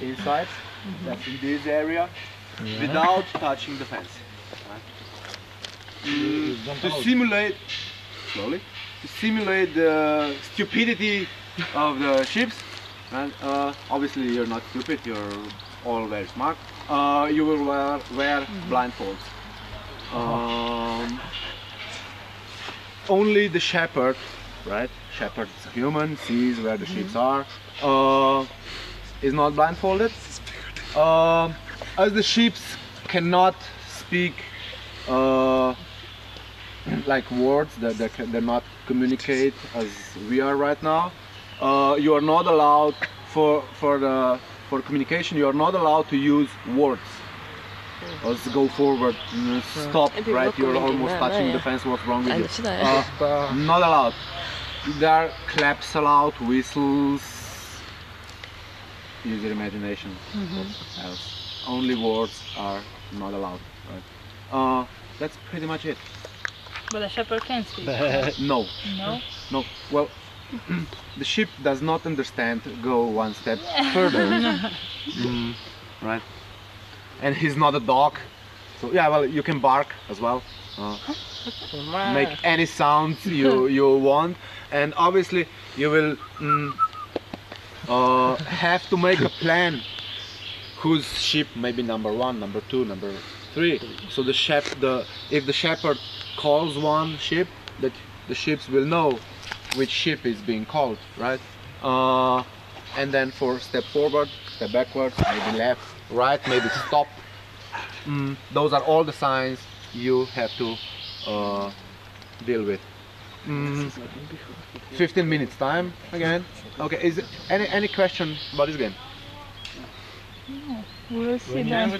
inside, that's in this area, without touching the fence. Right? To simulate, slowly, to simulate the stupidity of the ships. And obviously you're not stupid, you're all very smart. You will wear blindfolds. Only the shepherd, right? Shepherd is a human, sees where the ships are, is not blindfolded. As the ships cannot speak like words, that they're not communicate as we are right now. You are not allowed for communication. You are not allowed to use words. Let's go forward, stop, right? You're almost touching the fence. What's wrong with you? Not allowed. There are claps allowed, whistles. Use your imagination. Only words are not allowed. Right? That's pretty much it. But the shepherd can speak. No. No. No. Well. The ship does not understand, go one step further, right? And he's not a dog, so yeah, well, you can bark as well, make any sounds you want, and obviously you will have to make a plan whose ship may be number one, number two, number three, so if the shepherd calls one ship, that the ships will know which ship is being called, right? And then for step forward, step backwards, maybe left, right, maybe stop. Those are all the signs you have to deal with. 15 minutes time again. Okay, is there any question about this game? No, we'll see.